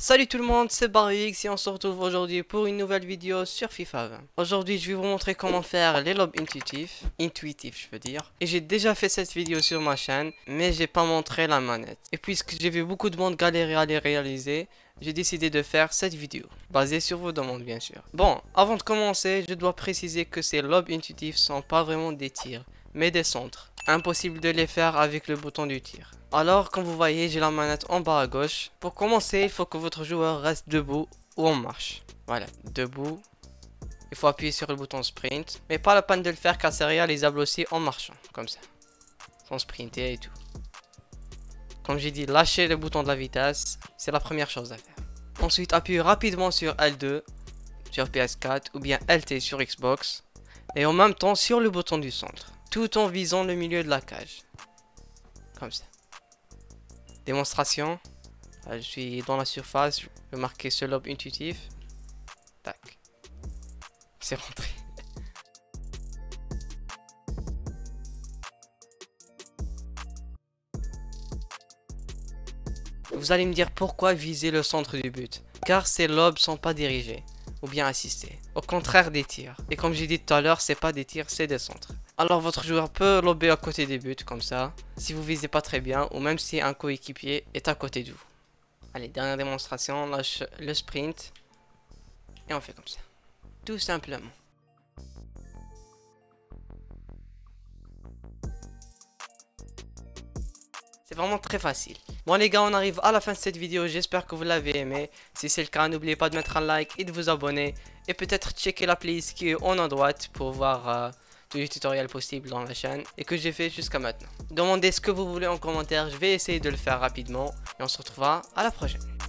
Salut tout le monde, c'est BariEX et on se retrouve aujourd'hui pour une nouvelle vidéo sur FIFA 20. Aujourd'hui, je vais vous montrer comment faire les lobes intuitifs je veux dire. Et j'ai déjà fait cette vidéo sur ma chaîne, mais j'ai pas montré la manette. Et puisque j'ai vu beaucoup de monde galérer à les réaliser, j'ai décidé de faire cette vidéo, basée sur vos demandes bien sûr. Bon, avant de commencer, je dois préciser que ces lobes intuitifs sont pas vraiment des tirs, mais des centres. Impossible de les faire avec le bouton du tir. Alors comme vous voyez, j'ai la manette en bas à gauche. Pour commencer, il faut que votre joueur reste debout ou en marche. Voilà, debout. Il faut appuyer sur le bouton sprint. Mais pas la peine de le faire car c'est réalisable aussi en marchant, comme ça. Sans sprinter et tout. Comme j'ai dit, lâchez le bouton de la vitesse. C'est la première chose à faire. Ensuite, appuyez rapidement sur L2, sur PS4 ou bien LT sur Xbox. Et en même temps sur le bouton du centre, tout en visant le milieu de la cage. Comme ça. Démonstration. Je suis dans la surface. Je peux marquer ce lobe intuitif. Tac. C'est rentré. Vous allez me dire pourquoi viser le centre du but. Car ces lobes sont pas dirigés ou bien assistés, au contraire des tirs. Et comme j'ai dit tout à l'heure, c'est pas des tirs, c'est des centres. Alors votre joueur peut lober à côté des buts comme ça, si vous visez pas très bien ou même si un coéquipier est à côté de vous. Allez, dernière démonstration, on lâche le sprint et on fait comme ça, tout simplement. C'est vraiment très facile. Bon les gars, on arrive à la fin de cette vidéo, j'espère que vous l'avez aimé. Si c'est le cas, n'oubliez pas de mettre un like et de vous abonner. Et peut-être checker la playlist qui est en haut à droite pour voir tous les tutoriels possibles dans la chaîne et que j'ai fait jusqu'à maintenant. Demandez ce que vous voulez en commentaire, je vais essayer de le faire rapidement. Et on se retrouvera à la prochaine.